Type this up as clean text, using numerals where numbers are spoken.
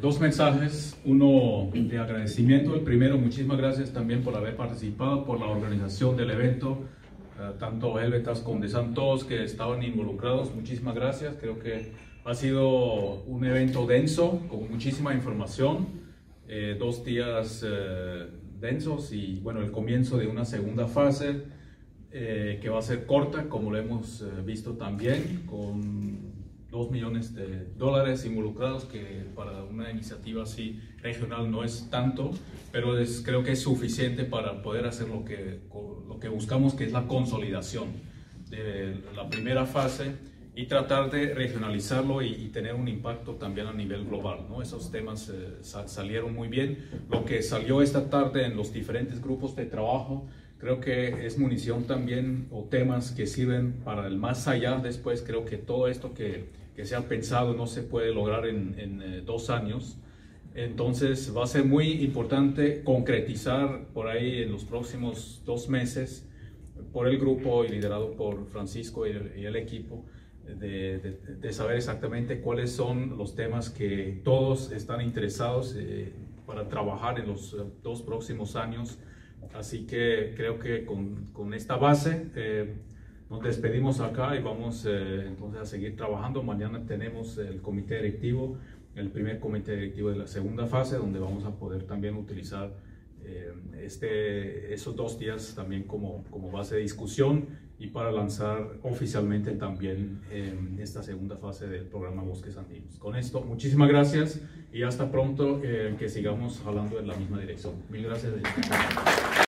Dos mensajes, uno de agradecimiento. El primero, muchísimas gracias también por haber participado, por la organización del evento, tanto Helvetas como Desantos que estaban involucrados, muchísimas gracias. Creo que ha sido un evento denso, con muchísima información, 2 días densos y bueno, el comienzo de una segunda fase que va a ser corta, como lo hemos visto también, con $2 millones involucrados, que para una iniciativa así regional no es tanto, pero creo que es suficiente para poder hacer lo que buscamos, que es la consolidación de la primera fase y tratar de regionalizarlo y tener un impacto también a nivel global, ¿no? Esos temas salieron muy bien. Lo que salió esta tarde en los diferentes grupos de trabajo creo que es munición también, o temas que sirven para el más allá después. Creo que todo esto que se ha pensado no se puede lograr en 2 años. Entonces va a ser muy importante concretizar por ahí en los próximos 2 meses por el grupo y liderado por Francisco y el equipo de saber exactamente cuáles son los temas que todos están interesados para trabajar en los 2 próximos años. Así que creo que con esta base nos despedimos acá y vamos entonces a seguir trabajando. Mañana tenemos el comité directivo, el primer comité directivo de la segunda fase, donde vamos a poder también utilizar esos 2 días también como base de discusión y para lanzar oficialmente también esta segunda fase del programa Bosques Andinos. Con esto, muchísimas gracias y hasta pronto, que sigamos hablando en la misma dirección. Mil gracias.